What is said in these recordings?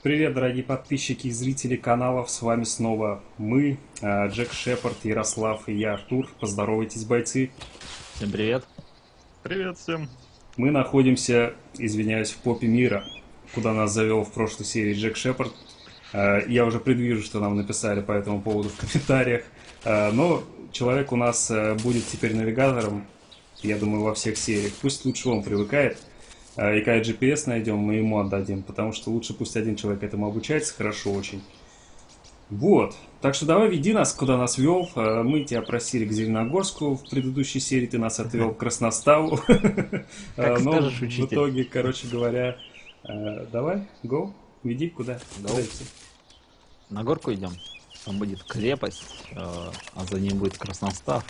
Привет, дорогие подписчики и зрители каналов, с вами снова мы, Джек Шепард, Ярослав и я, Артур. Поздоровайтесь, бойцы. Всем привет. Привет всем. Мы находимся, извиняюсь, в попе мира, куда нас завел в прошлой серии Джек Шепард. Я уже предвижу, что нам написали по этому поводу в комментариях. Но человек у нас будет теперь навигатором, я думаю, во всех сериях. Пусть лучше он привыкает. И когда GPS найдем, мы ему отдадим, потому что лучше пусть один человек этому обучается, хорошо очень. Вот, так что давай веди нас, куда нас вел. Мы тебя просили к Зеленогорску в предыдущей серии, ты нас отвел к Красноставу. Как скажешь, учитель. В итоге, короче говоря, давай, go, веди, куда? На горку идем, там будет крепость, а за ним будет Красностав.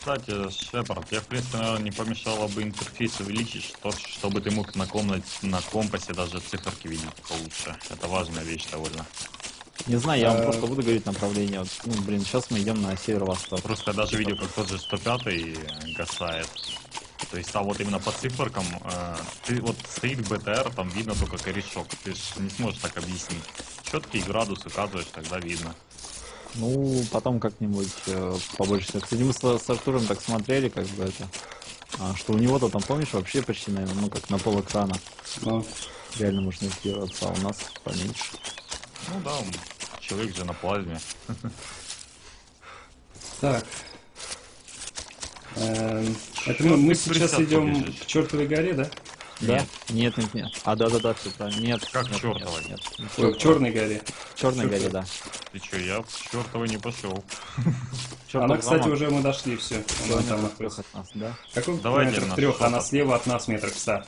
Кстати, Шепард, я в принципе, наверное, не помешало бы интерфейс увеличить, чтобы ты мог на компасе даже циферки видеть получше. Это важная вещь довольно. Не знаю, я вам просто буду говорить направление. Ну, блин, сейчас мы идем на северо-восток. Просто я даже видел, как тот же 105-й гасает. То есть там вот именно по циферкам, ты вот стоит БТР, там видно только корешок. Ты же не сможешь так объяснить. Четкий градус указываешь, тогда видно. Ну, потом как-нибудь побольше. Кстати, мы с Артуром так смотрели, как бы это. Что у него-то там, помнишь, вообще почти, наверное, ну как на пол экрана. Да. Реально можно сделать, а у нас поменьше. Ну да, человек же на плазме. Так. Это мы сейчас идем к чертовой горе, да? Да? Нет, нет, нет. А, да-да-да, все правильно. Нет, как чертовой? Нет. Ой, к черной горе. К черной горе, да. Ты че, я к чертовой не пошел. Она, кстати, уже мы дошли, все. Она там находится. Какой метр трех? Она слева от нас метров 100.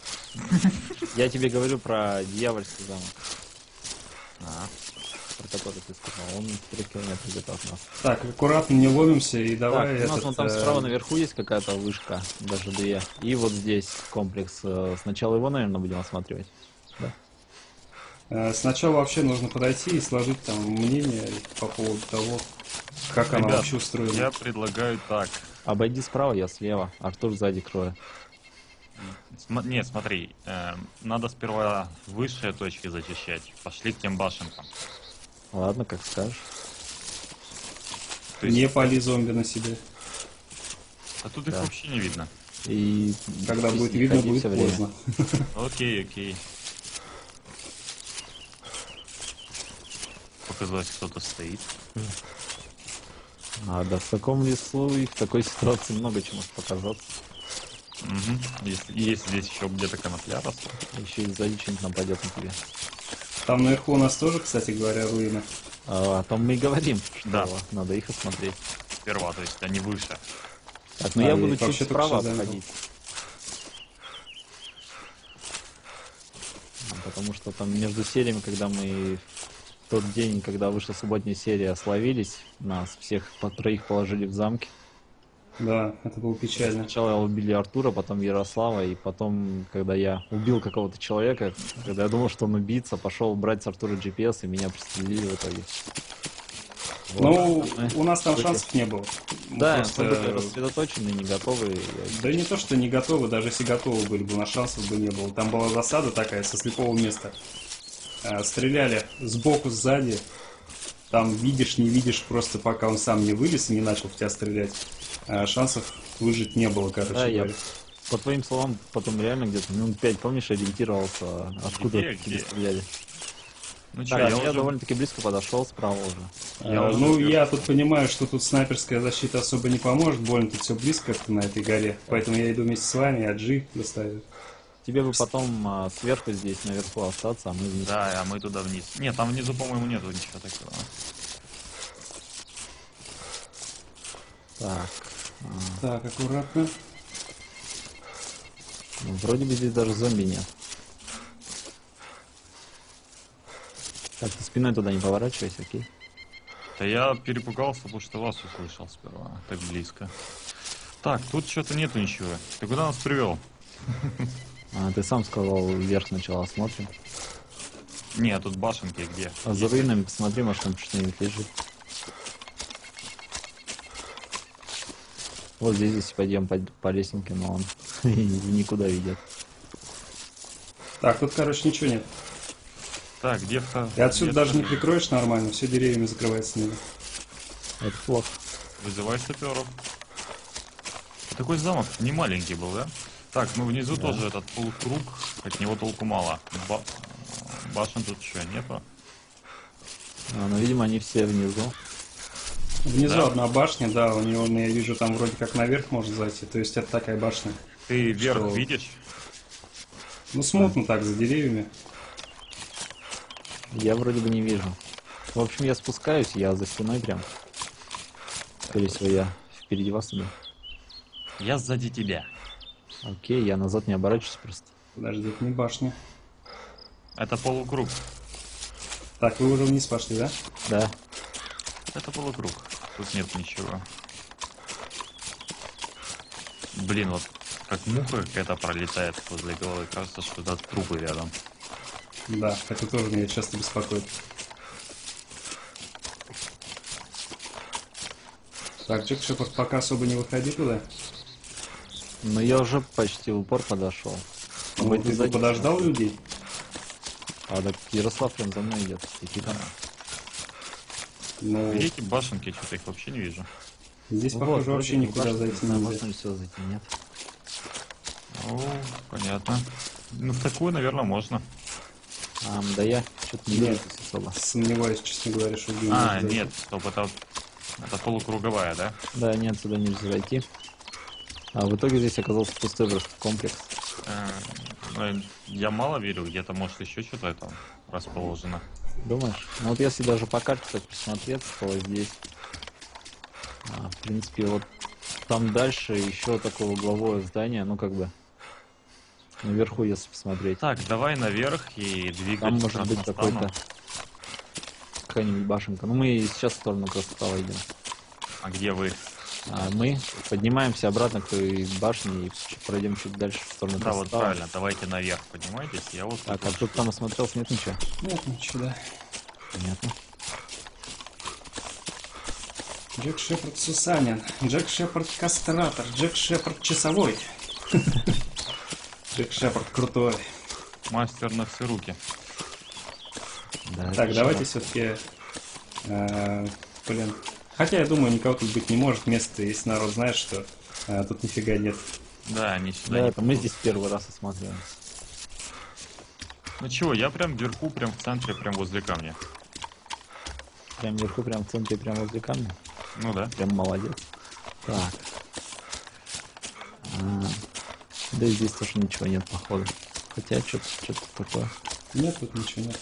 Я тебе говорю про дьявольский замок. Про который ты сказал. Он 3 километра где-то от нас. Так, аккуратно не ломимся и давай. Так, у нас вон там справа наверху есть какая-то вышка, даже две. И вот здесь комплекс. Сначала его, наверное, будем осматривать. Да. Сначала вообще нужно подойти и сложить там мнение по поводу того, как ребят, она вообще устроена. Я предлагаю так. Обойди справа, я слева. Артур сзади крою. Нет, смотри. Надо сперва высшие точки зачищать. Пошли к тем башенкам. Ладно, как скажешь. Не пали зомби на себе. А тут их вообще не видно. И когда будет видно, будет поздно. Окей, окей. Показалось, кто-то стоит. А, да, в таком лесу и в такой ситуации много чего может показаться. Угу. Если здесь еще где-то конопля растут. Еще и сзади что-нибудь нападет на тебя. Там наверху у нас тоже, кстати говоря, руины. О том мы и говорим, что да. Надо их осмотреть. Сперва, то есть они выше. Так, ну я буду чуть справа отходить. Потому что там между сериями, когда мы в тот день, когда вышла субботняя серия, словились, нас всех по троих положили в замке. Да, это было печально. Сначала убили Артура, потом Ярослава, и потом, когда я убил какого-то человека, когда я думал, что он убийца, пошел брать с Артура GPS, и меня пристрелили в итоге. Вот. Ну, у нас там шансов не было. Мы просто рассредоточены, не готовы. Да не то, что не готовы, даже если готовы были бы, у нас шансов бы не было. Там была засада такая, со слепого места. Стреляли сбоку, сзади. Там видишь, не видишь, просто пока он сам не вылез и не начал в тебя стрелять. Шансов выжить не было, короче. Да, я, по твоим словам, потом реально где-то минут 5, помнишь, ориентировался, откуда тебе стреляли. Ну, да, я уже довольно-таки близко подошел, справа уже. Я тут понимаю, что тут снайперская защита особо не поможет, больно тут все близко на этой горе. Поэтому я иду вместе с вами, а G доставит. Тебе бы потом сверху здесь наверху остаться, а мы вниз. Да, а мы туда вниз. Нет, там внизу, по-моему, нету ничего такого. Так. Так, аккуратно. Ну, вроде бы здесь даже зомби нет. Так, ты спиной туда не поворачивайся, окей? Да я перепугался, потому что вас услышал сперва, так близко. Так, тут что-то нету ничего. Ты куда нас привел? А, ты сам сказал, вверх сначала смотрим. Не, тут башенки где? А за руинами посмотри, может там что-нибудь лежит. Вот здесь, если пойдем по лестнике, но он никуда ведет. Так, тут, короче, ничего нет. Так, девка. И отсюда даже не прикроешь нормально, все деревьями закрывается снег. Это плохо. Вызывай саперов. Такой замок не маленький был, да? Так, ну внизу да. Тоже этот полукруг, от него толку мало. Башен тут еще нету. А, ну, видимо, они все внизу. Внизу да. Одна башня, да, у него, я вижу, там вроде как наверх может зайти, то есть это такая башня. Ты вверх что... видишь? Ну, смутно так, за деревьями. Я вроде бы не вижу. В общем, я спускаюсь, я за стеной прям. Скорее всего, я впереди вас иду. Я сзади тебя. Окей, я назад не оборачиваюсь просто. Подожди, это не башня. Это полукруг. Так, вы уже вниз пошли, да? Да. Это полукруг. Тут нет ничего. Блин, вот как муха какая-то пролетает возле головы. Кажется, что тут трупы рядом. Да, это тоже меня часто беспокоит. Так, Джек Шепард пока особо не выходи туда. Но я уже почти в упор подошел. Ну, ты задержал. Подождал людей? А, так Ярослав прям за мной идет. Но... Эти башенки, что-то их вообще не вижу. Здесь, ну, похоже, вот, вообще никуда зайти не можно, все зайти, нет. О, понятно. Ну, в такую, наверное, можно. А, да я что-то не вижу особо. Сомневаюсь, честно говоря, что... А, нет, стоп, это полукруговая, да? Да, нет, сюда нельзя зайти. А в итоге здесь оказался пустой просто комплекс. Я мало верю, где-то может еще что-то там расположено. Думаешь? Ну вот если даже по карте так посмотреть, то здесь, в принципе, вот там дальше еще такое угловое здание, ну как бы наверху, если посмотреть. Так, давай наверх и двигаться. Там может быть какой-то какая-нибудь башенка. Ну мы сейчас в сторону Красноставского идем. А где вы? Мы поднимаемся обратно к той башне и пройдем чуть дальше в сторону. Да, вот правильно, давайте наверх поднимайтесь, я вот... Так, а тут там осмотрелся, нет ничего? Нет ничего, да. Понятно. Джек Шепард Сусанин, Джек Шепард Кастратор, Джек Шепард Часовой. Джек Шепард крутой. Мастер на все руки. Так, давайте все-таки... Блин... Хотя, я думаю, никого тут быть не может, место, если народ знает, что тут нифига нет. Да, ничего. Да, это мы здесь первый раз осматриваем. Ну чего, я прям вверху, прям в центре, прям возле камня. Прям вверху, прям в центре, прям возле камня? Ну да. Прям молодец. Так. Да и здесь тоже ничего нет, походу. Хотя, что-то такое. Нет, тут ничего нет.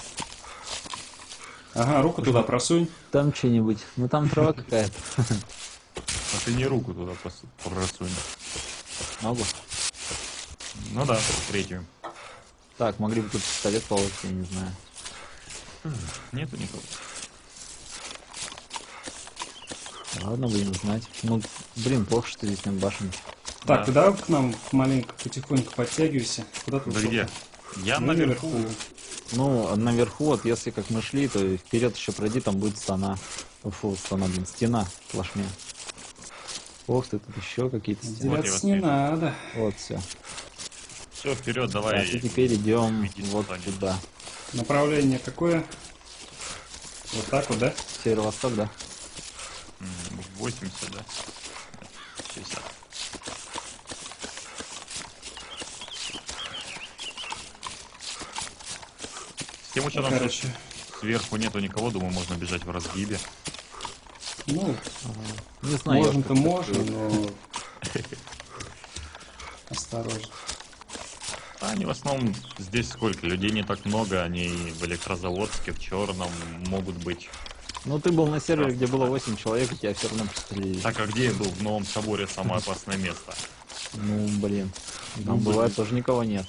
Ага, руку туда просунь. Там что-нибудь. Ну там трава какая-то. А ты не руку туда просунь. Могу? Ну да, третью. Так, могли бы тут пистолет положить, я не знаю. Нету никого. Ладно, будем знать. Ну, блин, плохо, что здесь нет башен. Так, ты давай к нам маленько, потихоньку подтягивайся. Куда ты ушел? Где? Я наверху. Ну, наверху, вот если как мы шли, то вперед еще пройди, там будет стена. Фу, стена, блин, стена плашмя. Ох ты, тут еще какие-то стены. Вот не надо. Вот все. Все, вперед, давай. А теперь идем вот туда. Направление какое? Вот так вот, да? Северо-восток, да? 80, да? 60. Тем, что там сверху нету никого, думаю, можно бежать в разгибе. Ну, не знаю, можно-то можно, но... Осторожно. Они в основном здесь сколько? Людей не так много, они в Электрозаводске, в Черном могут быть. Ну, ты был на сервере, где было 8 человек, и тебя все равно пристрелили. Так, а где я был? В Новом Соборе самое опасное место. Ну, блин. Там бывает тоже никого нет.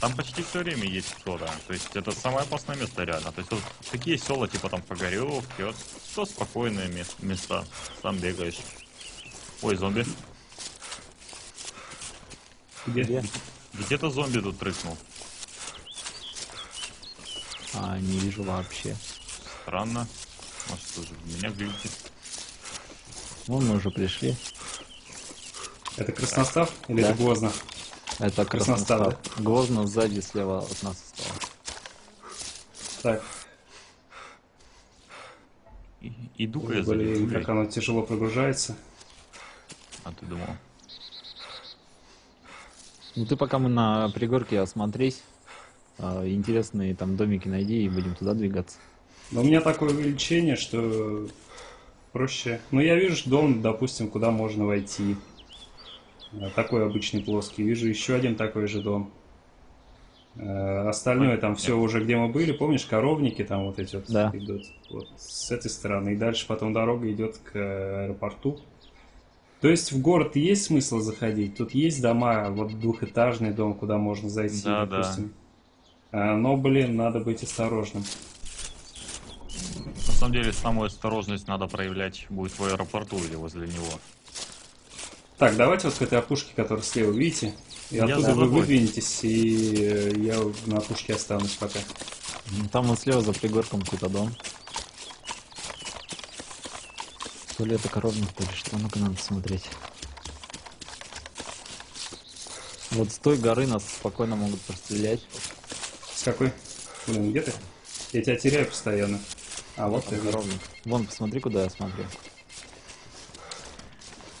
Там почти все время есть кто-то, то есть это самое опасное место реально. То есть вот такие села, типа там Погореловки, вот то спокойные места, там бегаешь. Ой, зомби. Где? Где-то зомби тут прыгнул. А, не вижу вообще. Странно. Может, тоже меня глюки. Ну, мы уже пришли. Это Красностав или это Гвоздно? Это Красноставский. Гвоздно сзади слева от нас осталось. Так. Иду-ка я за ней. Как она тяжело прогружается. А ты думал? Ну ты пока мы на пригорке осмотрись. Интересные там домики найди и будем туда двигаться. Но у меня такое увеличение, что проще. Ну я вижу дом, допустим, куда можно войти. Такой обычный плоский. Вижу еще один такой же дом. Остальное там все уже, где мы были, помнишь, коровники там вот эти вот да. идут вот, с этой стороны. И дальше потом дорога идет к аэропорту. То есть в город есть смысл заходить? Тут есть дома, вот двухэтажный дом, куда можно зайти, да, допустим. Да. Но, блин, надо быть осторожным. На самом деле, самую осторожность надо проявлять будет в аэропорту или возле него. Так, давайте вот к этой опушке, которая слева, видите? И оттуда вы выдвинетесь, и я на опушке останусь пока. Там вот слева за пригорком какой-то дом. То ли это коровник, то ли что, ну-ка надо смотреть. Вот с той горы нас спокойно могут прострелять. С какой? Блин, где ты? Я тебя теряю постоянно. А вот ты коровник. Вон, посмотри, куда я смотрю.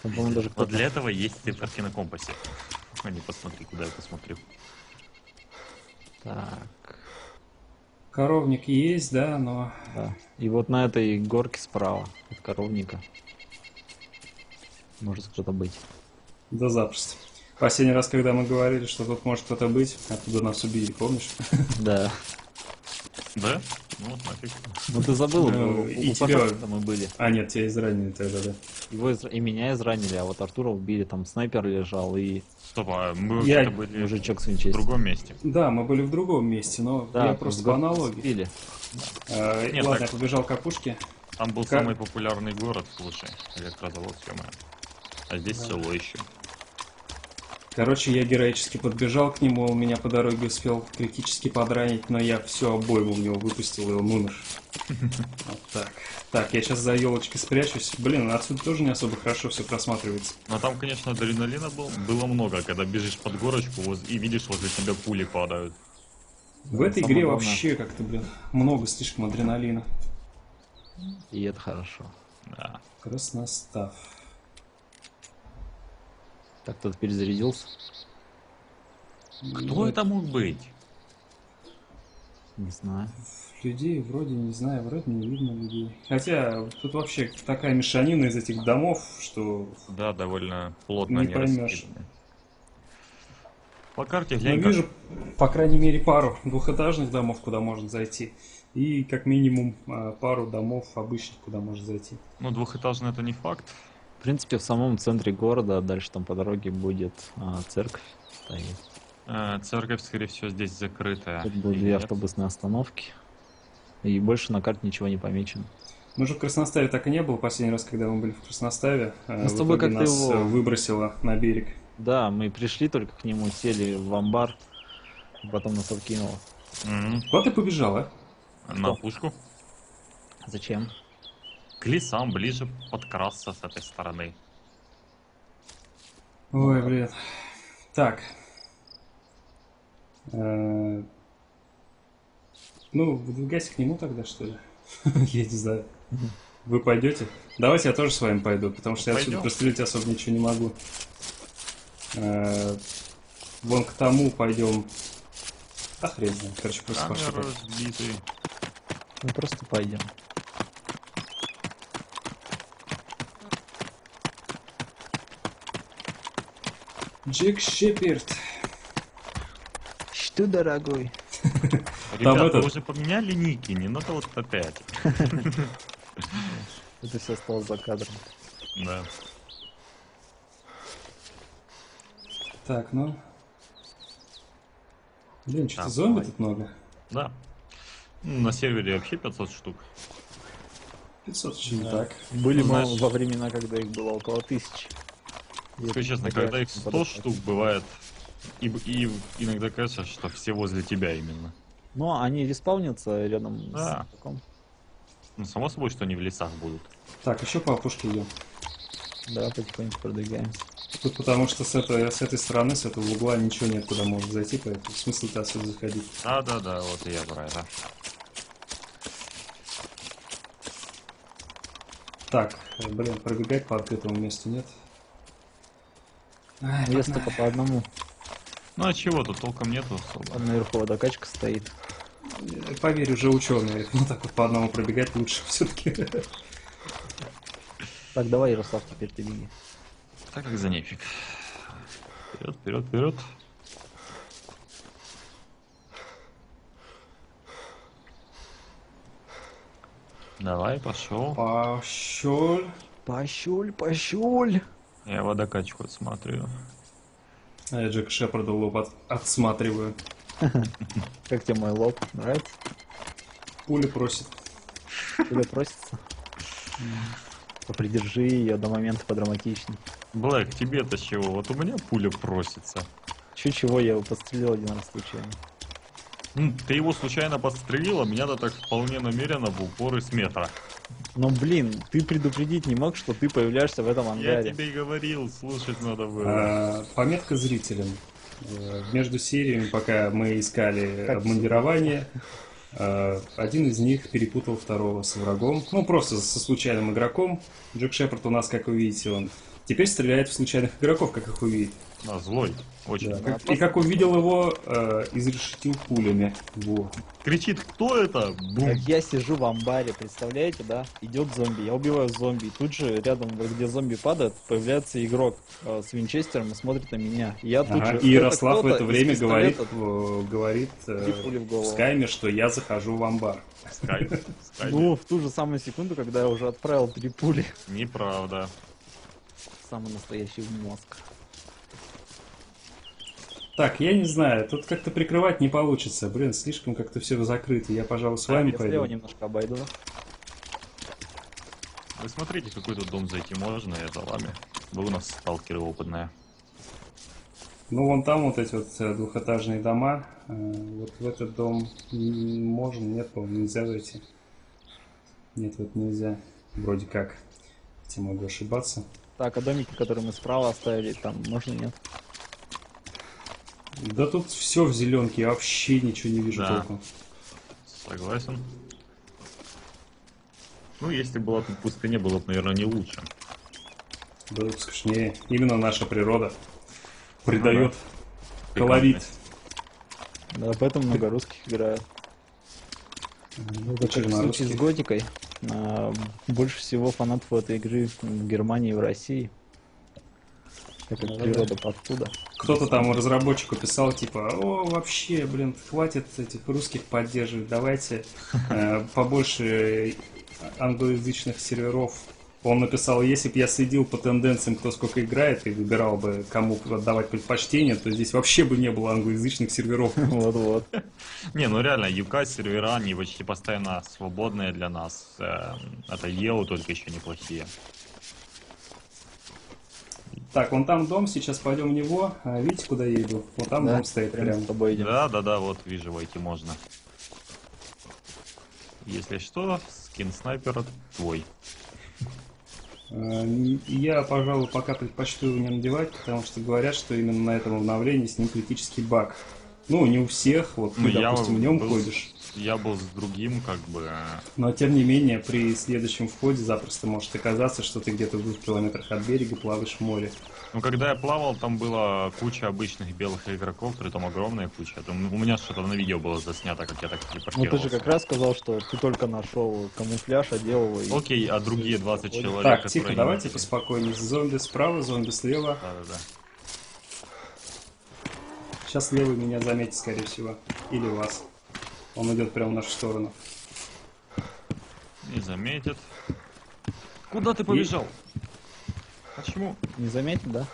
Там, по-моему, даже кто-то... Вот для этого есть циферки на компасе. А не посмотри, куда я посмотрю. Так. Коровник есть, да, но... Да. И вот на этой горке справа от коровника может кто-то быть. Да запросто. Последний раз, когда мы говорили, что тут может кто-то быть, оттуда нас убили, помнишь? Да. Да? Ну, нафиг. Ну, ты забыл, и тебя... мы были. А, нет, тебя изранили тогда, да. Его и меня изранили, а вот Артура убили, там снайпер лежал и... Стоп, а мы были мужичок в другом месте. Да, мы были в другом месте, но да, я просто по аналогии. Нет, ладно, так... я побежал к опушке. Там был самый популярный город, слушай, Электрозаводск, ё-моё. А здесь да. село еще. Короче, я героически подбежал к нему, он меня по дороге успел критически подранить, но я все обойму у него выпустил, и он умер. Вот так. Так, я сейчас за елочкой спрячусь. Блин, отсюда тоже не особо хорошо все просматривается. А там, конечно, адреналина было много, когда бежишь под горочку и видишь, возле тебя пули падают. В этой игре вообще как-то, блин, много слишком адреналина. И это хорошо. Да. Красностав. Так, кто-то перезарядился. Кто это мог быть? Не знаю. Людей вроде не знаю, вроде не видно людей. Хотя тут вообще такая мешанина из этих домов, что... Да, довольно плотно не поймешь. По карте я вижу, по крайней мере, пару двухэтажных домов, куда можно зайти. И как минимум пару домов обычных, куда можно зайти. Ну, двухэтажный это не факт. В принципе, в самом центре города, дальше там по дороге будет церковь стоит. Церковь, скорее всего, здесь закрытая. Тут будут две автобусные остановки. И больше на карте ничего не помечено. Мы же в Красноставе так и не было последний раз, когда мы были в Красноставе. С тобой как нас его... выбросило на берег. Да, мы пришли только к нему, сели в амбар, потом нас откинуло. Куда ты побежала? На пушку. Зачем? К лесам ближе подкрасться с этой стороны. Ой, блин. Так. Ну, выдвигайся к нему тогда, что ли? Я не знаю. Вы пойдете? Давайте я тоже с вами пойду, потому что я отсюда прострелить особо ничего не могу. Вон к тому пойдем. Охренеть. Короче, просто пошли. Мы просто пойдем. Джек Шепард. Что, дорогой? Ребята, вы уже поменяли ники, не надо вот опять. Это все осталось за кадром. Да. Так, ну... Блин, что-то зомби тут много. Да. На сервере вообще 500 штук. 500 штук, так. Были мы во времена, когда их было около 1000. Скажи честно, когда их 100 штук бывает, и иногда кажется, что все возле тебя именно. Но они респаунятся рядом да. с таком. Ну, само собой, что они в лесах будут. Так, еще по опушке идем. Да, потихоньку продвигаемся. Тут потому что с этой стороны, с этого угла ничего нет, куда можно зайти, поэтому смысл-то отсюда заходить. Да, вот и я про это. Так, блин, пробегать по открытому месту нет. Вес только по одному. Ну а чего тут толком нету особо. Наверху водокачка стоит. Поверь, уже ученые. Ну так вот по одному пробегать лучше все-таки. Так, давай, Ярослав, теперь ты беги. Так как за нефиг. Вперед, вперед, вперед. Давай, пошел. Пошел. Пошел, пошел. Я водокачку отсматриваю. А я Джек Шепарда лоб отсматриваю. Как тебе мой лоб? Нравится? Пуля просит. Пуля просится? Попридержи ее до момента подраматичный. Блэк, тебе-то чего? Вот у меня пуля просится. Чего я его подстрелил один раз случайно. Ты его случайно подстрелил, а меня-то так вполне намеренно в упор и с метра. Но блин, ты предупредить не мог, что ты появляешься в этом ангаре. Я тебе и говорил, слушать надо было. Пометка зрителям. Между сериями, пока мы искали обмундирование, один из них перепутал второго с врагом. Ну, просто со случайным игроком. Джек Шепард у нас, как вы видите, он теперь стреляет в случайных игроков, как их увидит. Злой. Очень. Да. И как увидел его, изрешетил пулями. Во. Кричит, кто это? Бум. Так я сижу в амбаре, представляете, да? Идет зомби, я убиваю зомби. И тут же рядом, где зомби падает, появляется игрок с винчестером и смотрит на меня. Я тут же, и Ярослав в это время говорит в скайме, что я захожу в амбар. Скайм. Ну, в ту же самую секунду, когда я уже отправил 3 пули. Неправда. Самый настоящий мозг. Так, я не знаю, тут как-то прикрывать не получится. Блин, слишком как-то все закрыто. Я, пожалуй, с вами пойду. Я слева немножко обойду. Вы смотрите, какой тут дом зайти можно, я за вами. Вы у нас сталкеры опытные. Ну, вон там вот эти вот двухэтажные дома. Вот в этот дом можно, нет, по-моему, нельзя зайти. Нет, вот нельзя. Вроде как. Хотя могу ошибаться. Так, а домики, которые мы справа оставили, там можно, нет? Да тут все в зеленке, я вообще ничего не вижу толком. Согласен. Ну, если было бы пустыня, было бы, наверное, не лучше. Было бы скучнее. Именно наша природа придает колорит. Да, поэтому много русских играют. Ну, в случае с Готикой больше всего фанатов этой игры в Германии и в России. Это природа оттуда. Кто-то там разработчику писал, типа, о, вообще, блин, хватит этих русских поддерживать, давайте побольше англоязычных серверов. Он написал, если бы я следил по тенденциям, кто сколько играет, и выбирал бы, кому отдавать предпочтение, то здесь вообще бы не было англоязычных серверов. Вот-вот. Не, ну реально, UK сервера, они почти постоянно свободные для нас. Это EO только еще неплохие. Так, вон там дом, сейчас пойдем в него. Видите, куда я иду? Вот там дом стоит прямо. С тобой идем. Да, вот вижу, войти можно. Если что, скин снайпера твой. Я, пожалуй, пока предпочту его не надевать, потому что говорят, что именно на этом обновлении с ним критический баг. Ну, не у всех, вот ты, допустим, в нем ходишь. Я был с другим, как бы. Но тем не менее, при следующем входе запросто может оказаться, что ты где-то в 2 километрах от берега плаваешь в море. Ну, когда я плавал, там была куча обычных белых игроков, притом огромная куча. Там, у меня что-то на видео было заснято, как я так телепортировался. Ну, ты же как раз сказал, что ты только нашел камуфляж, одел его и... Окей, а другие 20 человек... Так, тихо, давайте поспокойнее. Зомби справа, зомби слева. Да. Сейчас левый меня заметит, скорее всего. Или вас. Он идет прямо в нашу сторону. Не заметит. Куда ты побежал? Почему? Не заметит, да?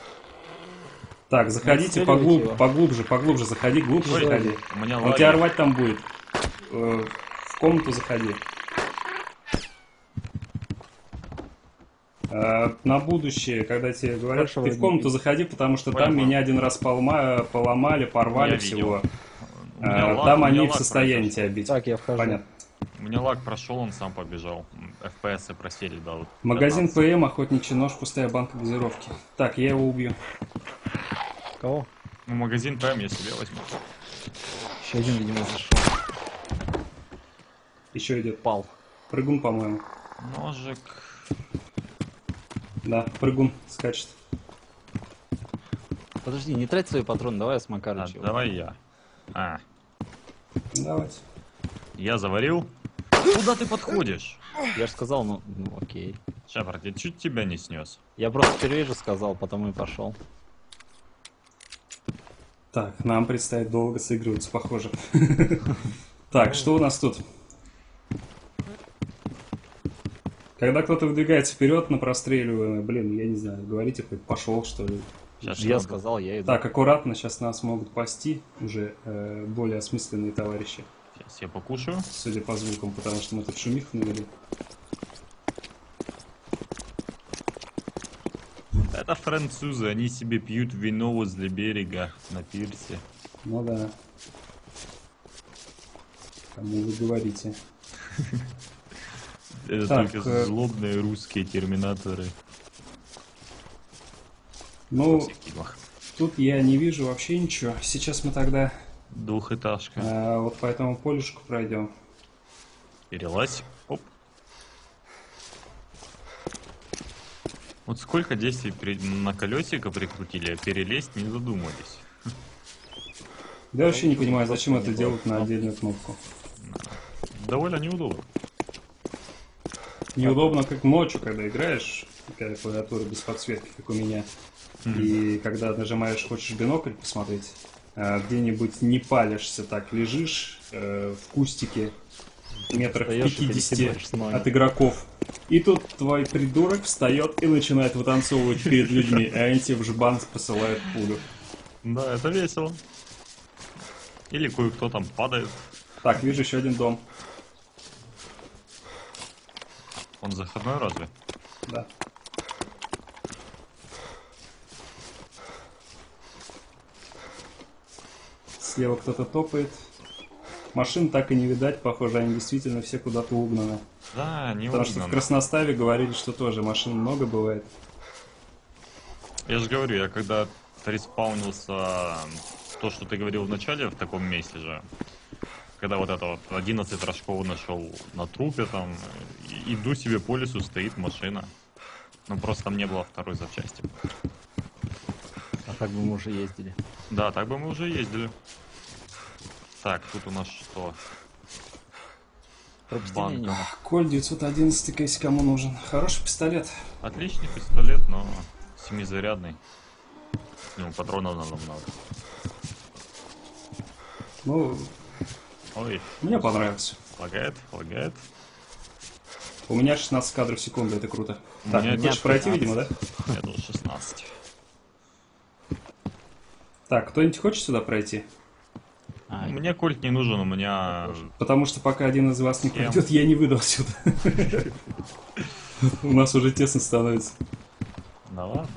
Так, заходите поглубже заходи, глубже заходи. Он тебя рвать там будет. В комнату заходи. На будущее, когда тебе говорят, что ты в комнату заходи, потому что там меня один раз поломали, порвали всего. Там они в состоянии тебя бить. Так, я вхожу. Понятно. Мне лаг прошел, он сам побежал. FPS просели, да. Вот. Магазин ПМ, охотничий нож, пустая банка газировки. Так, я его убью. Кого? Ну, магазин ПМ я себе возьму. Еще один, видимо, зашел. Еще идет пал. Прыгун, по-моему. Ножик. Да, прыгун скачет. Подожди, не трать свои патроны, давай я с Макарычем. Давай я. Давайте. Я заварил. Куда ты подходишь? Я же сказал, ну окей. Шепард, я чуть тебя не снес. Я просто впервые же сказал, потому и пошел. Так, нам предстоит долго сыгрываться, похоже. Так, что у нас тут? Когда кто-то выдвигается вперед на простреливание, блин, я не знаю, говорите, хоть пошел, что ли. Сейчас я сказал, я иду. Так, аккуратно, сейчас нас могут пасти уже более осмысленные товарищи. Сейчас я покушаю. Судя по звукам, потому что мы тут шумих навели. Это французы, они себе пьют вино возле берега на пирсе. Ну да. Кому вы говорите? Это только злобные русские терминаторы. Ну, тут я не вижу вообще ничего. Сейчас мы тогда... Двухэтажка. Вот по этому полюшку пройдем. Перелазь. Оп. Вот сколько действий на колесико прикрутили, а перелезть не задумывались. Я вообще не понимаю, зачем это делать на отдельную кнопку. Довольно неудобно. Неудобно, как ночью, когда играешь, такая клавиатура без подсветки, как у меня. И когда нажимаешь, хочешь бинокль посмотреть, где-нибудь не палишься, так лежишь в кустике метрах 50 от игроков. И тут твой придурок встает и начинает вытанцовывать перед людьми, а они тебе в жбан посылают пулю. Да, это весело. Или кое-кто там падает. Так, вижу еще один дом. Он заходной разве? Да. Слева кто-то топает. Машин так и не видать, похоже, они действительно все куда-то угнаны. Да, не потому что в Красноставе говорили, что тоже машин много бывает. Я же говорю, я когда респаунился, то, что ты говорил в начале, в таком месте же, когда вот это вот 11 рожков нашел на трупе там, иду себе по лесу, стоит машина. Ну просто там не было второй запчасти. А так бы мы уже ездили. Да, так бы мы уже ездили. Так, тут у нас что? Банк. Коль 911, если кому нужен. Хороший пистолет. Отличный пистолет, но семизарядный. Ну, патронов нам много. Ну, ой. Мне понравился. Лагает, лагает. У меня 16 кадров в секунду, это круто. Так, мне хочешь пройти, видимо, да? Я думал 16. Так, кто-нибудь хочет сюда пройти? Мне кольт не нужен, у меня... Потому что пока один из вас не придет, я не выдал сюда. У нас уже тесно становится. Да ладно.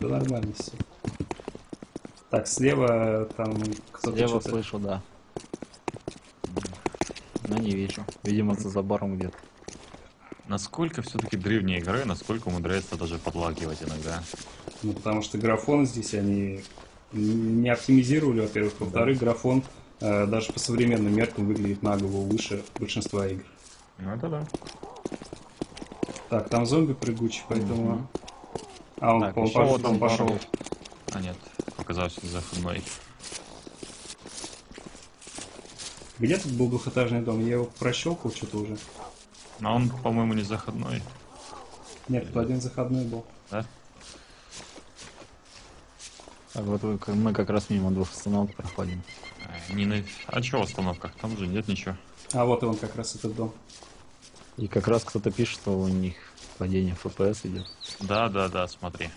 Да нормально все. Так, слева там кто-то... Слева слышу, да. Но не вижу. Видимо, за баром где-то. Насколько все-таки древние игры, насколько умудряется даже подлагивать иногда. Ну, потому что графон здесь они... не оптимизировали, во-первых. Во-вторых, графон даже по современным меркам выглядит на голову выше большинства игр. Ну это да. Так, там зомби прыгучий, поэтому... А, он, так, он пошел. А нет, показался заходной. Где тут был двухэтажный дом? Я его прощелкал что-то уже. А он, по-моему, не заходной. Нет, тут один заходной был. Да? Так, вот мы как раз мимо двух остановок проходим. А чё в остановках? Там же нет ничего. А вот и он как раз этот дом. И как раз кто-то пишет, что у них падение FPS идет. Да, да, да, смотри.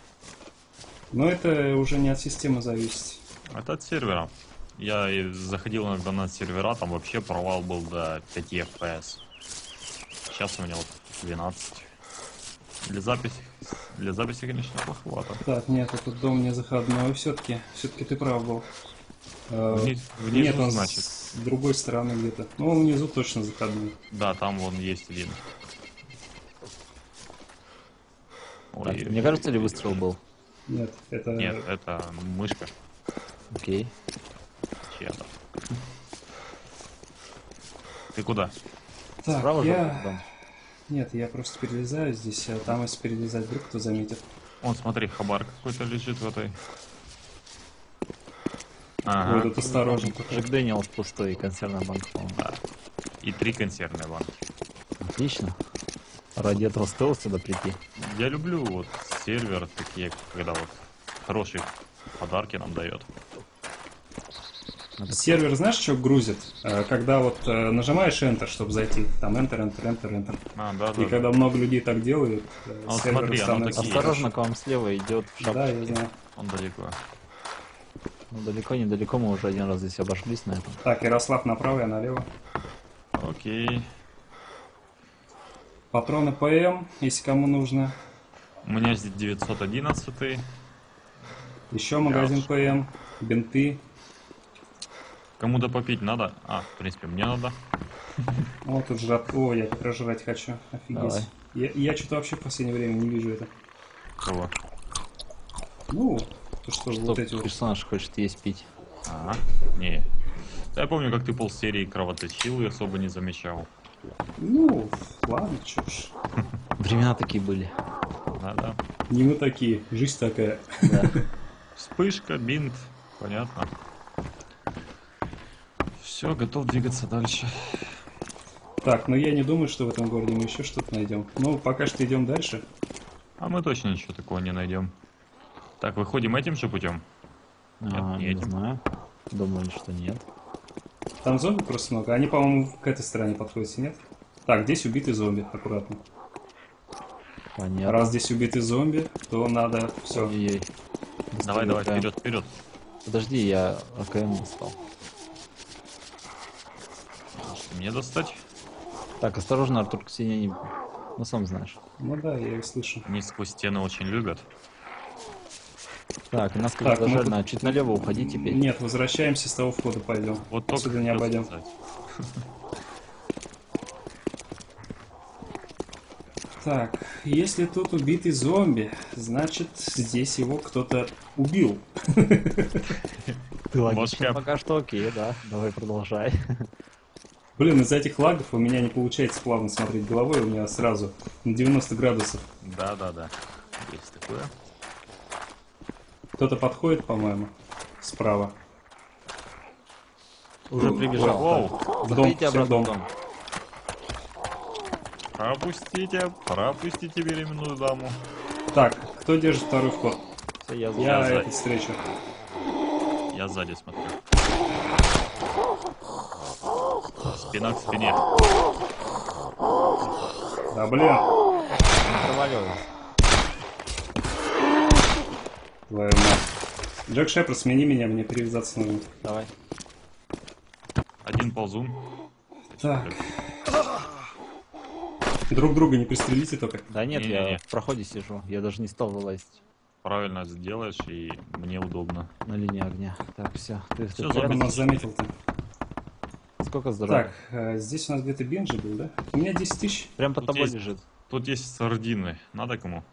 Но это уже не от системы зависит. Это от сервера. Я заходил иногда на сервера, там вообще провал был до 5 FPS. Сейчас у меня вот 12. Для записи, конечно, похвата. Так, нет, этот дом не заходной. Все-таки ты прав был. Внизу, нет, он значит. С другой стороны где-то. Ну, он внизу точно заходной. Да, там вон есть один. Ой, так, мне кажется, ли выстрел был? Нет, это... Нет, это мышка. Окей. Чья-то. Ты куда? Так, справа я... Нет, я просто перелезаю здесь, а там если перелезать, вдруг кто заметит. Вон, смотри, хабар какой-то лежит в этой. Ага. Ой, тут осторожно. Джек Дэниелс пустой и консервная банка, по-моему. Да. И 3 консервные банки. Отлично. Ради этого стоило сюда прийти. Я люблю вот сервер такие, когда вот хорошие подарки нам дает. Сервер знаешь, что грузит? Когда вот нажимаешь Enter, чтобы зайти, там Enter. А, да, и да, когда много людей так делают, а сервер вот становится... Осторожно, к вам слева идет в шапочке. Да, я знаю. Он далеко. Ну, далеко-недалеко мы уже один раз здесь обошлись на этом. Так, Ярослав направо, я налево. Окей. Патроны ПМ, если кому нужно. У меня здесь 911. Еще магазин ПМ, бинты. Кому-то попить надо? А, в принципе, мне надо. Вот тут жрать. О, я прожрать хочу. Офигеть. Я что-то вообще в последнее время не вижу это. Кого? Ну, то что вот эти вот. Персонаж хочет есть, пить. Ага, не. Я помню, как ты полсерии кровоточил и особо не замечал. Ну, ладно, чё ж. Времена такие были. Да-да. Не мы такие, жизнь такая. Да. Вспышка, бинт, понятно. Все, готов двигаться дальше. Так, ну я не думаю, что в этом городе мы еще что-то найдем. Ну, пока что идем дальше. А мы точно ничего такого не найдем. Так, выходим этим же путем? А, нет, не знаю. Думаю, что нет. Там зомби просто много. Они, по-моему, к этой стороне подходят, нет? Так, здесь убитый зомби, аккуратно. Понятно. Раз здесь убитый зомби, то надо все. Давай, давай, вперед, вперед. Подожди, я АКМ достал. Мне достать? Так, осторожно, Артур, к стене не... Ну, сам знаешь. Ну да, я их слышу. Они сквозь стены очень любят. Так, нас как-то жаль, мы... чуть налево уходи теперь. Нет, возвращаемся, с того входа пойдем. Вот только отсюда не обойдем. Так, если тут убитый зомби, значит здесь его кто-то убил. Ты логично, пока что окей, да. Давай продолжай. Блин, из-за этих лагов у меня не получается плавно смотреть головой, у меня сразу на 90 градусов. Да-да-да, есть такое. Кто-то подходит, по-моему, справа. Уже прибежал. Воу. В дом, все в дом. Пропустите беременную даму. Так, кто держит второй вход? Я это встречу. Я сзади смотрю. Спина к спине. Да блин. Твою мать. Джек Шепард, смени меня, мне перевязаться нужно. Давай. Один ползун. Так. Друг друга не пристрелите только. Да нет, я в проходе сижу. Я даже не стал вылазить. Правильно сделаешь, и мне удобно. На линии огня. Так, все. Ты нас заметил-то. Сколько здоровья? Так, здесь у нас где-то бенджи был, да? У меня 10 тысяч. Прям под тобой лежит. Тут есть сардины. Надо кому?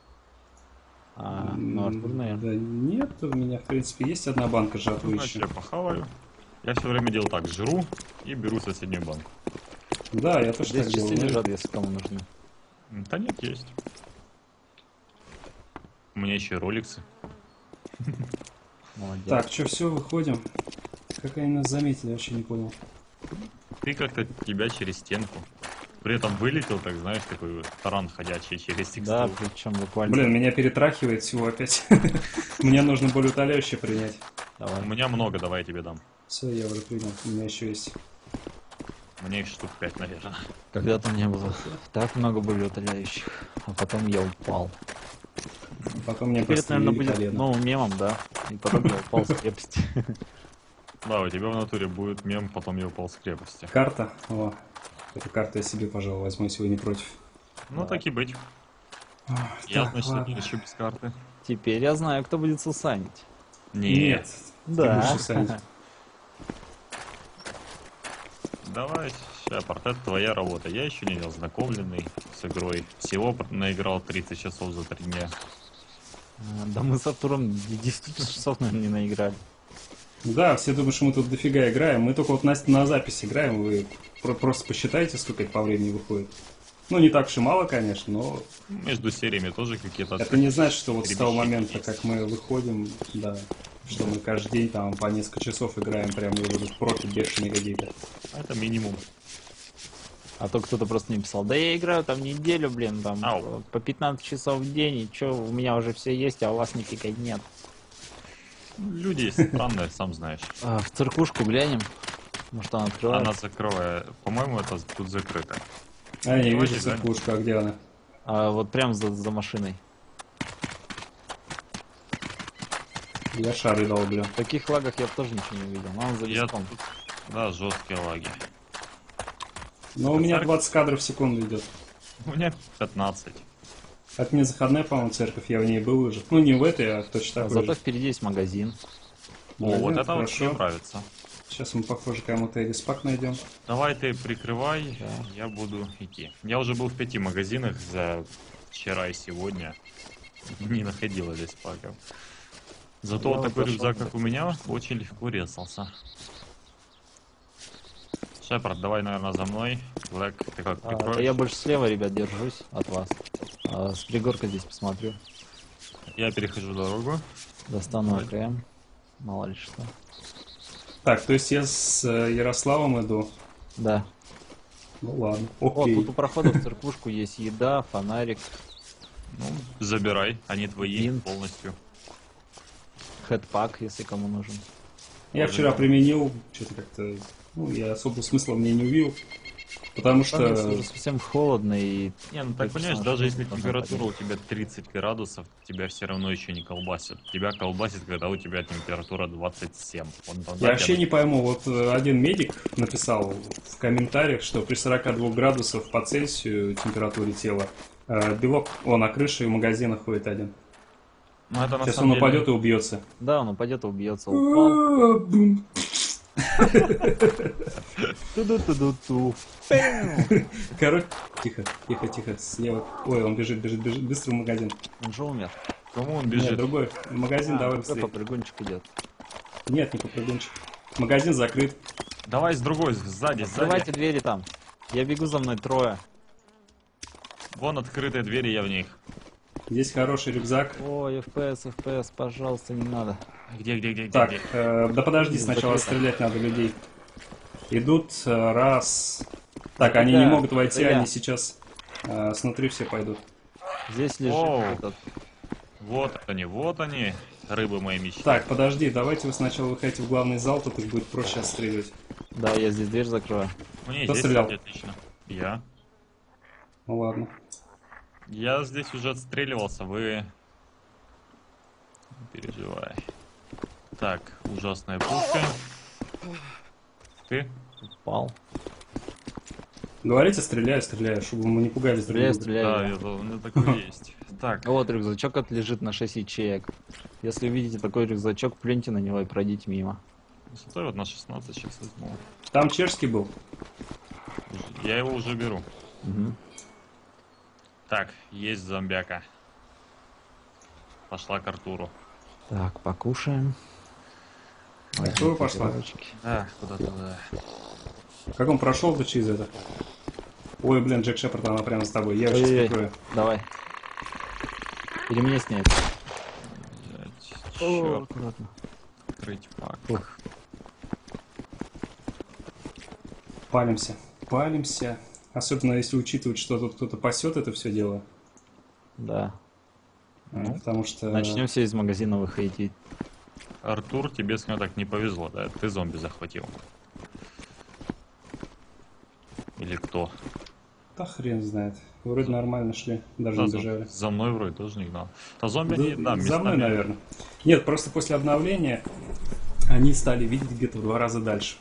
А, ну, Артур, наверное. Да нет, у меня, в принципе, есть одна банка жатвы еще. Я похаваю. Я все время делал так, жру и беру соседнюю банку. Да, я тоже так делаю. Здесь часы лежат, если кому нужны. Да нет, есть. У меня еще и роликсы. Молодец. Так, что, все, выходим? Как они нас заметили, я вообще не понял. Ты как-то тебя через стенку. При этом вылетел, так знаешь, такой таран ходячий через текстуру. Да, причем буквально. Блин, меня перетрахивает всего опять. Мне нужно более утоляющее принять. Давай. У меня много, давай я тебе дам. Все, я уже принял, у меня еще есть. Мне их штук 5, наверное. Когда-то мне было так много более утоляющих, а потом я упал. Потом мне просто наверное, будет новым мемом, да? И потом я упал с крепости. Да, у тебя в натуре будет мем, потом я упал с крепости. Карта? О, эту карту я себе, пожалуй, возьму, сегодня против. Ну, так и быть. Я, значит, не лечу без карты. Теперь я знаю, кто будет сусанить. Нет. Да. Давай, Шепард, это твоя работа. Я еще не ознакомленный с игрой. Всего наиграл 30 часов за 3 дня. Да мы с Артуром 10 часов, наверное, не наиграли. Да, все думают, что мы тут дофига играем. Мы только вот на запись играем. Вы просто посчитайте, сколько это по времени выходит. Ну, не так уж и мало, конечно, но... Между сериями тоже какие-то... Это не значит, что вот с того момента, как мы выходим, да, что мы каждый день там по несколько часов играем, прям и будут профи бешеные какие-то. Это минимум. А то кто-то просто не писал, да я играю там неделю, блин, там по 15 часов в день, и чё, у меня уже все есть, а у вас нифига нет. Люди странные, сам знаешь. В церквушку глянем, может она открывает. Она закрывает, по-моему, это тут закрыто. А я не вижу церквушку, а где она? Вот прям за машиной. Я шары долблю. В таких лагах я тоже ничего не видел, а он за беском. Да, жесткие лаги. Но у меня 20 кадров в секунду идет. У меня 15. От меня заходная, по-моему, церковь, я в ней был уже. Ну не в этой, а точно такой. Зато впереди есть магазин. О, вот это очень нравится. Сейчас мы, похоже, кому-то респак найдем. Давай ты прикрывай, да. Я буду идти. Я уже был в 5 магазинах за вчера и сегодня. Не находил респаков. Зато вот такой рюкзак, как у меня, очень легко резался. Шепард, давай, наверное, за мной. Блэк, ты как прикроешь? Я больше слева, ребят, держусь от вас. С пригорка здесь посмотрю. Я перехожу дорогу. Достану АКМ. Мало ли что. Так, то есть я с Ярославом иду? Да. Ну ладно, окей. О, тут у прохода в церквушку есть еда, фонарик. Ну, забирай, они твои полностью. Хэтпак, если кому нужен. Я вчера применил, что-то как-то... Ну, я особого смысла мне не увидел, потому что... Совсем холодно и... Не, ну так понимаешь, даже если температура у тебя 30 градусов, тебя все равно еще не колбасит. Тебя колбасит, когда у тебя температура 27. Я вообще не пойму, вот один медик написал в комментариях, что при 42 градусов по Цельсию температуре тела белок, на крыше магазина ходит один. Ну, это сейчас он упадет и убьется. Да, он упадет и убьется. Упал. Короче, тихо, тихо, тихо, слева. Ой, он бежит, бежит, бежит, быстро в магазин. Он же умер. Кому он бежит? Нет, другой. Магазин, давай быстрее. Попрыгунчик идет. Нет, не попрыгунчик. Магазин закрыт. Давай с другой, сзади, сзади. Открывайте двери там. Я бегу, за мной трое. Вон открытые двери, я в них. Здесь хороший рюкзак. Ой, FPS, FPS, пожалуйста, не надо. Где? Так, где? Да подожди, сначала стрелять надо людей. Идут, раз. Так, они не могут войти, они сейчас снутри все пойдут. Здесь лежит этот. Вот они, рыбы мои мечты. Так, подожди, давайте вы сначала выходите в главный зал, тут их будет проще отстреливать. Да, я здесь дверь закрою. Мне здесь стрелял? Отлично. Я. Ну ладно. Я здесь уже отстреливался, вы... Не переживай. Так, ужасная пушка. Ты? Упал. Говорите, стреляю, чтобы мы не пугались. Стреляю. Да, у меня такой есть. Так. Вот рюкзачок лежит на 6 ячеек. Если увидите такой рюкзачок, плюньте на него и пройдите мимо. Стой вот на 16, сейчас возьму. Там чешский был. Я его уже беру. Угу. Так, есть зомбяка. Пошла к Артуру. Так, покушаем. Артуру пошла? Да, куда-то, да. Как он прошел-то через это? Ой, блин, Джек Шепард, она прямо с тобой. Я сейчас прикрою. Давай. Или мне снять. О, аккуратно. Открыть пак. Ох. Палимся, палимся. Особенно если учитывать, что тут кто-то пасет это все дело. Да. Потому что... Начнем все из магазина выходить. Артур, тебе, скажем так, не повезло, да? Ты зомби захватил. Или кто? Да хрен знает. Вроде нормально шли, даже не бежали. За мной вроде тоже не гнал. А зомби да, не... Да, за мной, наверное. Нет, просто после обновления они стали видеть где-то в 2 раза дальше.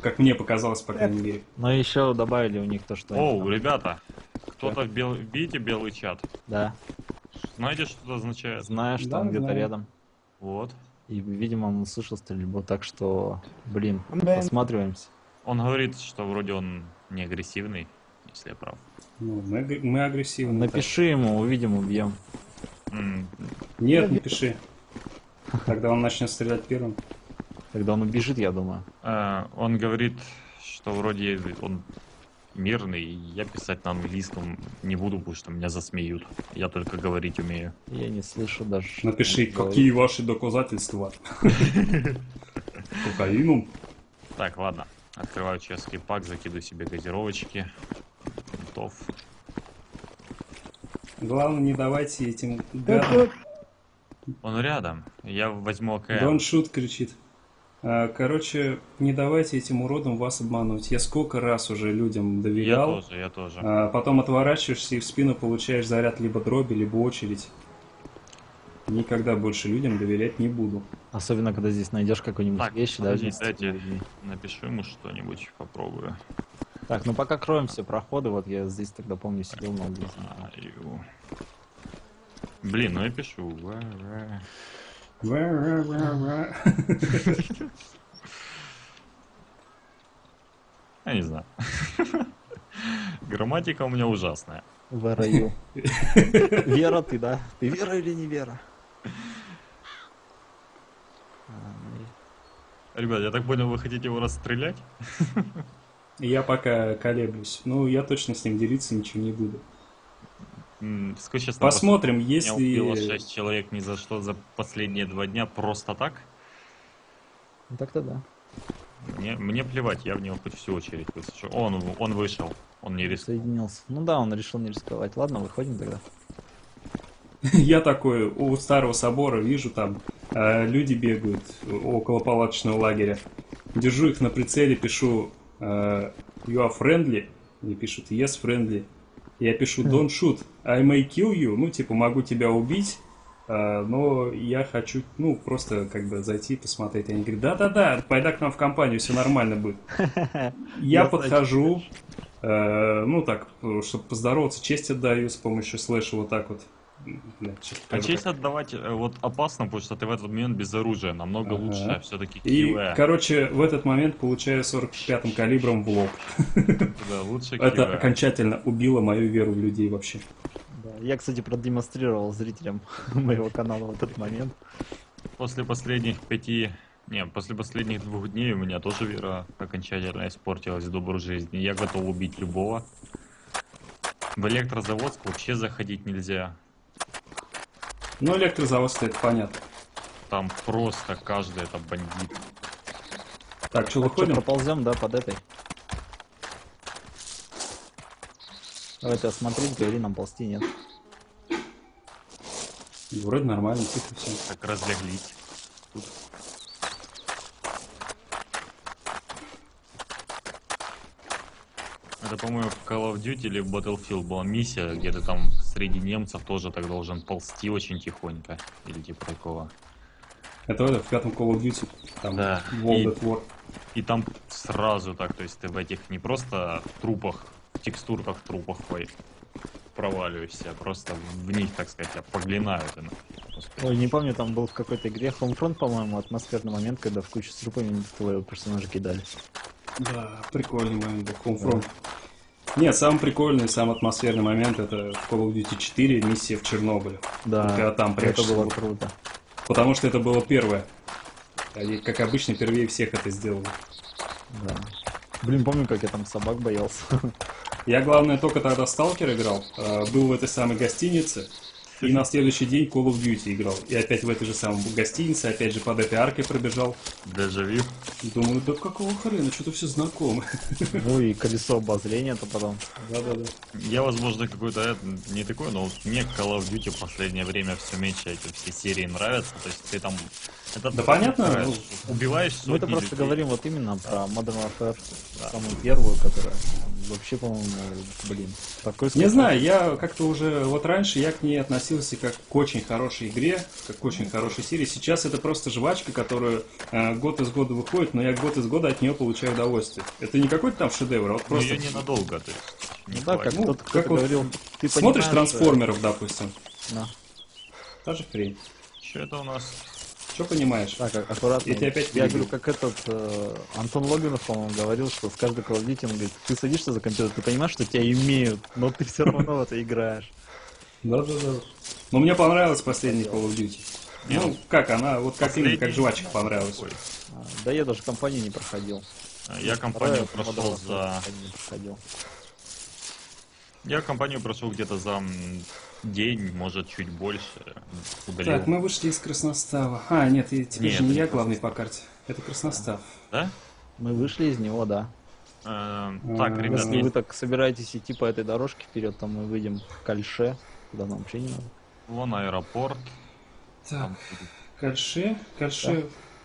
Как мне показалось, по крайней мере. Но еще добавили у них то, что... О, ребята, кто-то в видите белый чат? Да. Знаете, что это означает? Знаю, что он где-то рядом. Вот. И, видимо, он услышал стрельбу, так что, блин, осматриваемся. Он говорит, что вроде он не агрессивный, если я прав. Ну, мы агрессивны. Напиши ему, увидим, убьем. Нет, не пиши. Тогда он начнет стрелять первым. Тогда он убежит, я думаю. Он говорит, что вроде он мирный, я писать на английском не буду, потому что меня засмеют. Я только говорить умею. Я не слышу даже. Напиши, какие ваши доказательства. Кокаину. Так, ладно. Открываю чешский пак, закидываю себе газировочки. Готов. Главное, не давайте этим гадам. Он рядом. Я возьму АКМ. Don't shoot, кричит. Короче, не давайте этим уродам вас обмануть. Я сколько раз уже людям доверял. Я тоже. Потом отворачиваешься и в спину получаешь заряд либо дроби, либо очередь. Никогда больше людям доверять не буду. Особенно, когда здесь найдешь какую-нибудь вещь. Подожди, дайте, напишу ему что-нибудь, попробую. Так, ну пока кроем все проходы, вот я здесь тогда помню сидел на углу. Блин, ну я пишу. Я не знаю. Грамматика у меня ужасная. Вераю. Вера ты, да? Ты вера или не вера? Ребят, я так понял, вы хотите его расстрелять? Я пока колеблюсь. Ну, я точно с ним делиться ничего не буду. Посмотрим, если... Меня убило 6 человек ни за что за последние 2 дня просто так. Так-то да. Мне плевать, я в него хоть всю очередь высажу. Он вышел, он не рисковал. Соединился. Ну да, он решил не рисковать. Ладно, выходим тогда. Я такой у старого собора вижу там, люди бегают около палаточного лагеря. Держу их на прицеле, пишу you are friendly, и пишут yes friendly. Я пишу don't shoot, I may kill you, ну типа могу тебя убить, но я хочу, ну просто как бы зайти посмотреть. Они говорят, да-да-да, пойда к нам в компанию, все нормально будет. Я подхожу, ну так, чтобы поздороваться, честь отдаю с помощью слэша вот так вот. А честь отдавать вот опасно, потому что ты в этот момент без оружия, намного лучше все-таки кивая. И, короче, в этот момент получаю 45-м калибром в лоб. Да, лучше кивая. Это окончательно убило мою веру в людей вообще. Да, я, кстати, продемонстрировал зрителям моего канала в этот момент. После последних после последних 2 дней у меня тоже вера окончательно испортилась в добрую жизнь. Я готов убить любого. В Электрозаводск вообще заходить нельзя. Ну, Электрозаводск, это понятно. Там просто каждый это бандит. Так, что, выходим? Проползем, да, под этой. Давайте осмотреть, говори, нам ползти, нет. Вроде нормально, тихо все. Так, разлеглись. Тут. Это, по-моему, в Call of Duty или в Battlefield была миссия, где ты там среди немцев тоже так должен ползти очень тихонько. Или типа такого. Это в 5-м Call of Duty. Там, да. И там сразу так, то есть ты в этих не просто трупах, в текстурках трупах проваливаешься, просто в них, так сказать, поглинают. Ой, не помню, там был в какой-то игре Homefront, по-моему, атмосферный момент, когда в кучу с трупами твоего персонажа кидали. Да, прикольный момент, Homefront. Да. Нет, самый прикольный, самый атмосферный момент — это в Call of Duty 4 миссия в Чернобыле. Да, когда там это было круто. Потому что это было первое. И, как обычно, первее всех это сделали. Да. Блин, помню, как я там собак боялся. Я, главное, только тогда Stalker играл, был в этой самой гостинице, и на следующий день Call of Duty играл. И опять в этой же самой гостинице, опять же под этой аркой пробежал. Дежавю. Думаю, да какого хрена, что-то все знакомо. Ну и колесо обозрения-то потом. Да-да-да. Я, возможно, какой-то не такой, но мне Call of Duty в последнее время все меньше, эти все серии нравятся. То есть ты там... Это да понятно, убиваешь сотни. Мы-то просто говорим вот именно про Modern Warfare, да. Самую первую, которая вообще, по-моему, блин, такой... Не знаю, я как-то уже, вот раньше я к ней относился как к очень хорошей игре, как к очень хорошей серии. Сейчас это просто жвачка, которая год из года выходит, но я год из года от нее получаю удовольствие. Это не какой-то там шедевр, а вот просто... Ну, ненадолго, то есть. Ну, да, как, ну, тот, как вот говорил, ты смотришь трансформеров, что... допустим. Да. Та же хрень. Что это у нас... Что понимаешь? Так, аккуратно. Я говорю, как этот Антон Логинов, по-моему, говорил, что с каждой Call of Duty он говорит, ты садишься за компьютер, ты понимаешь, что тебя имеют, но ты все равно в это играешь. Да-да-да. Но мне понравилась последняя Call of Duty. Ну, как она, вот как именно, как жвачка понравилась. Да я даже компанию не проходил. Я компанию прошел за... Я компанию прошел где-то за день, может, чуть больше. Удалил. Так, мы вышли из Красностава. А, нет, теперь же не я главный по карте. Это Красностав. Да? Мы вышли из него, да. Так, ребят, если вы так собираетесь идти по этой дорожке вперед, там мы выйдем к Кальше, куда нам вообще не надо. Вон аэропорт. Так, Кальше. Да.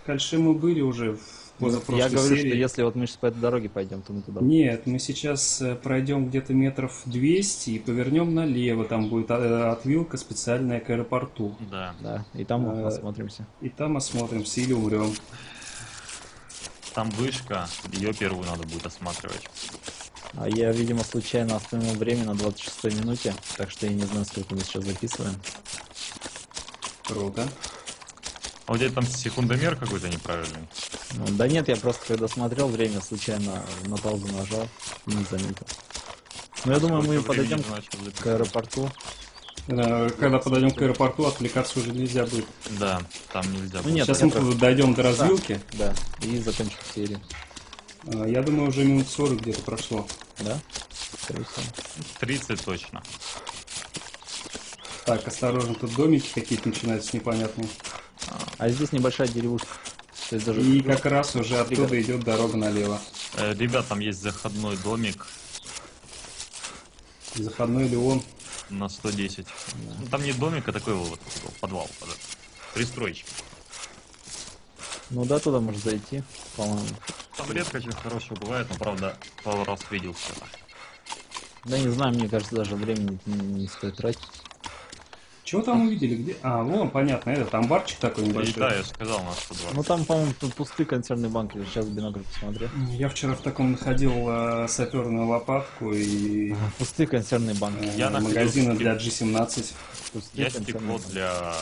Кальше мы были уже в позапрошлой серии. Я говорю, что если вот мы сейчас по этой дороге пойдем, то мы туда... Нет, мы сейчас пройдем где-то метров 200 и повернем налево. Там будет отвилка специальная к аэропорту. Да, да. И там осмотримся. И там осмотримся или умрем. Там вышка, ее первую надо будет осматривать. А я, видимо, случайно остановил время на 26-й минуте, так что я не знаю, сколько мы сейчас записываем. Круто. А у тебя там секундомер какой-то неправильный? Ну, да нет, я просто когда смотрел время, случайно на паузу нажал и не заметил. Но я думаю, мы подойдем к аэропорту. Когда подойдем к аэропорту, отвлекаться уже нельзя будет. Да, там нельзя будет. Ну, нет, сейчас мы просто дойдем до развилки. Да, да, и закончим серию. Я думаю, уже минут 40 где-то прошло. Да? 30 точно. Так, осторожно, тут домики какие-то начинаются непонятные. А здесь небольшая деревушка. Даже... И как раз уже оттуда идет дорога налево. Ребят, там есть заходной домик. Заходной ли он? На 110. Да. Ну, там не домик, а такой вот подвал. Пристройчик. Ну да, туда можно зайти, по-моему. Там редко чего хорошего бывает, но правда пару раз видел все. Да не знаю, мне кажется, даже времени не стоит тратить. Чего там увидели? Где? А, вон, понятно, это там барчик такой небольшой. Да, я сказал, на 120. Ну там, по-моему, тут пустые консервные банки, сейчас бинокль посмотрел. Я вчера в таком находил саперную лопатку и... Пустые консервные банки. Я магазины находил... для G17. Я стекло для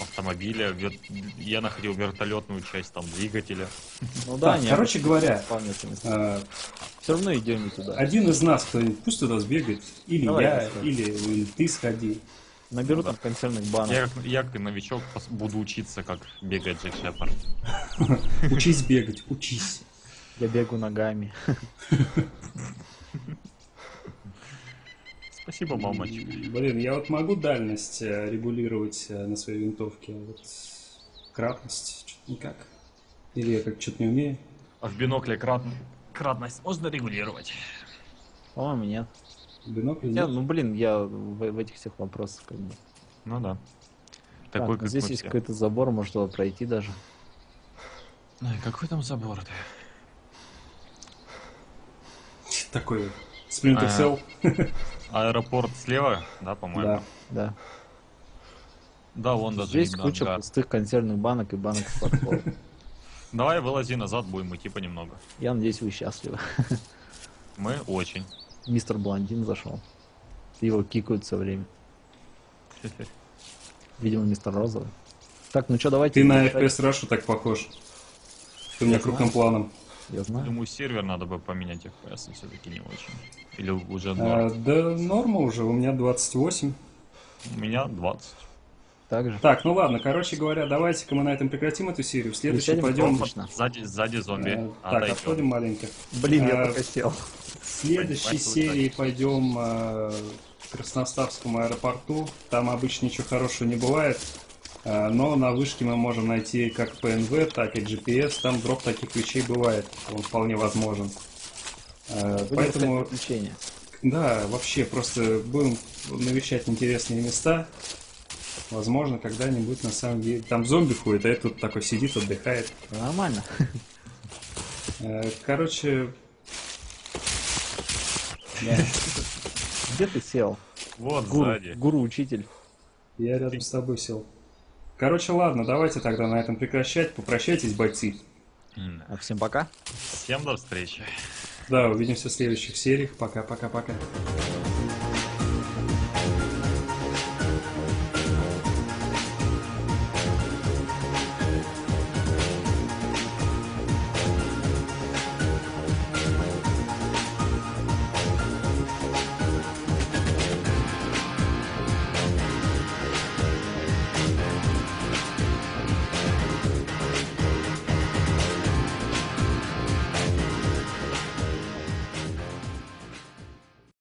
автомобиля, я находил вертолетную часть там двигателя. Ну да, так, короче говоря, все равно идем туда. Один из нас кто-нибудь пусть туда сбегает, или давай, я, или ты сходи. Наберу там консервных банок. Я как новичок буду учиться, как бегает Джек Шепард. Учись бегать, учись. Я бегу ногами. Спасибо, мамочка. Блин, я вот могу дальность регулировать на своей винтовке, а вот кратность что-то никак. Или я как-то что-то не умею. А в бинокле кратность можно регулировать? По-моему, нет. Я, ну блин, я в этих всех вопросах как бы. Ну да. Такой, так, здесь есть какой-то забор, может его пройти даже. Ой, какой там забор-то? Такой Splinter Cell. Аэропорт слева, да, по-моему? Да, да. Да, вон даже есть куча пустых консервных банок и банок с фарфором. Давай вылази назад, будем идти понемногу. Я надеюсь, вы счастливы. Мы очень. Мистер Блондин зашел. Его кикают все время. Видимо, мистер Розовый. Так, ну что, давайте... Ты на FPS Russia так похож. Ты у меня крупным планом. Я знаю. Думаю, сервер надо бы поменять FPS, все-таки не очень. Или уже норма? Да, норма уже. У меня 28. У меня 20. Также. Так, ну ладно, короче говоря, давайте-ка мы на этом прекратим эту серию. В следующем пойдем... Сзади зомби. Так, отходим маленько. Блин, я только сел. В следующей серии пойдем к Красноставскому аэропорту. Там обычно ничего хорошего не бывает. Но на вышке мы можем найти как ПНВ, так и GPS. Там дроп таких вещей бывает. Он вполне возможен. Поэтому... Да, вообще просто будем навещать интересные места. Возможно, когда-нибудь на самом деле... Там зомби ходит, а этот тут такой сидит, отдыхает. Нормально. Короче... Где ты сел? Вот сзади. Гуру-учитель. Я рядом с тобой сел. Короче, ладно, давайте тогда на этом прекращать. Попрощайтесь, бойцы. Всем пока. Всем до встречи. Да, увидимся в следующих сериях. Пока-пока-пока.